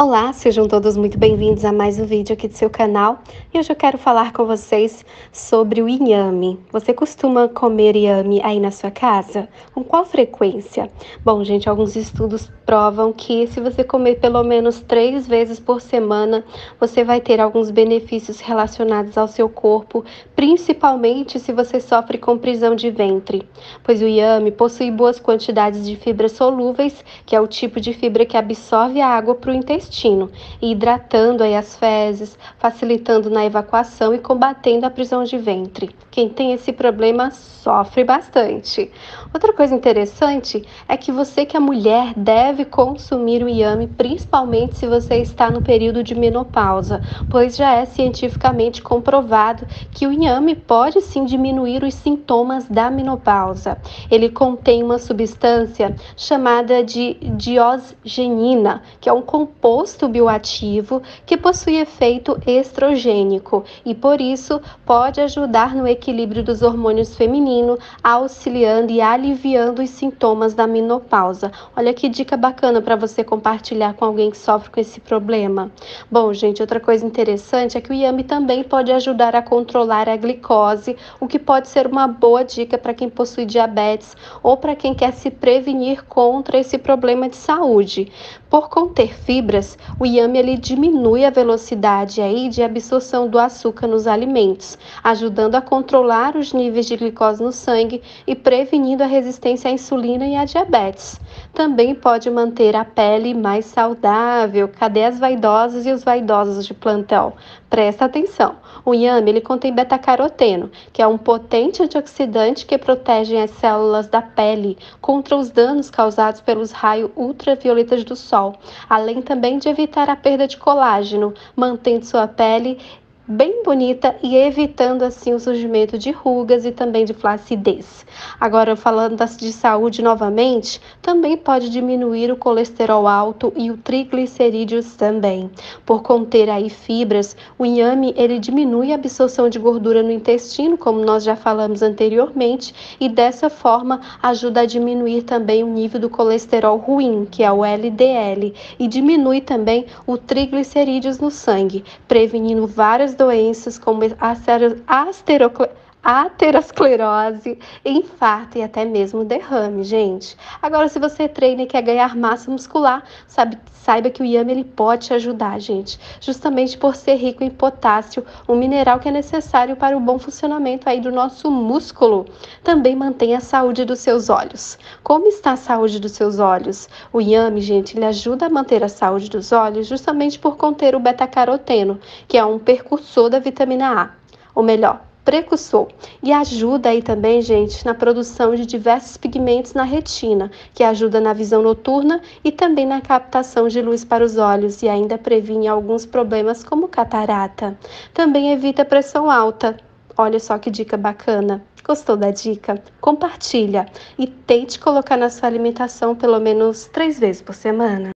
Olá, sejam todos muito bem-vindos a mais um vídeo aqui do seu canal. E hoje eu quero falar com vocês sobre o inhame. Você costuma comer inhame aí na sua casa? Com qual frequência? Bom, gente, alguns estudos provam que se você comer pelo menos 3 vezes por semana, você vai ter alguns benefícios relacionados ao seu corpo, principalmente se você sofre com prisão de ventre, pois o inhame possui boas quantidades de fibras solúveis, que é o tipo de fibra que absorve a água para o intestino, e hidratando aí as fezes, facilitando na evacuação e combatendo a prisão de ventre. Quem tem esse problema sofre bastante. Outra coisa interessante é que você que é mulher deve consumir o inhame, principalmente se você está no período de menopausa, pois já é cientificamente comprovado que o inhame pode sim diminuir os sintomas da menopausa. Ele contém uma substância chamada de diosgenina, que é um composto bioativo que possui efeito estrogênico e, por isso, pode ajudar no equilíbrio dos hormônios femininos, auxiliando e aliviando os sintomas da menopausa. Olha que dica bacana para você compartilhar com alguém que sofre com esse problema. Bom, gente, outra coisa interessante é que o inhame também pode ajudar a controlar a glicose, o que pode ser uma boa dica para quem possui diabetes ou para quem quer se prevenir contra esse problema de saúde. Por conter fibras, o inhame ele diminui a velocidade aí de absorção do açúcar nos alimentos, ajudando a controlar os níveis de glicose no sangue e prevenindo a resistência à insulina e à diabetes. Também pode manter a pele mais saudável. Cadê as vaidosas e os vaidosos de plantão? Presta atenção. O inhame ele contém beta-caroteno, que é um potente antioxidante que protege as células da pele contra os danos causados pelos raios ultravioletas do sol, além também de evitar a perda de colágeno, mantendo sua pele bem bonita e evitando assim o surgimento de rugas e também de flacidez. Agora, falando de saúde novamente, também pode diminuir o colesterol alto e o triglicerídeos também. Por conter aí fibras, o inhame ele diminui a absorção de gordura no intestino, como nós já falamos anteriormente, e dessa forma ajuda a diminuir também o nível do colesterol ruim, que é o LDL, e diminui também o triglicerídeos no sangue, prevenindo várias doenças como aterosclerose, infarto e até mesmo derrame, gente. Agora, se você treina e quer ganhar massa muscular, saiba que o inhame ele pode te ajudar, gente, justamente por ser rico em potássio, um mineral que é necessário para o bom funcionamento aí do nosso músculo. Também mantém a saúde dos seus olhos. Como está a saúde dos seus olhos? O inhame, gente, ele ajuda a manter a saúde dos olhos justamente por conter o beta-caroteno, que é um precursor da vitamina A, ou melhor, precursor, e ajuda aí também, gente, na produção de diversos pigmentos na retina, que ajuda na visão noturna e também na captação de luz para os olhos e ainda previne alguns problemas como catarata. Também evita pressão alta. Olha só que dica bacana. Gostou da dica? Compartilha e tente colocar na sua alimentação pelo menos 3 vezes por semana.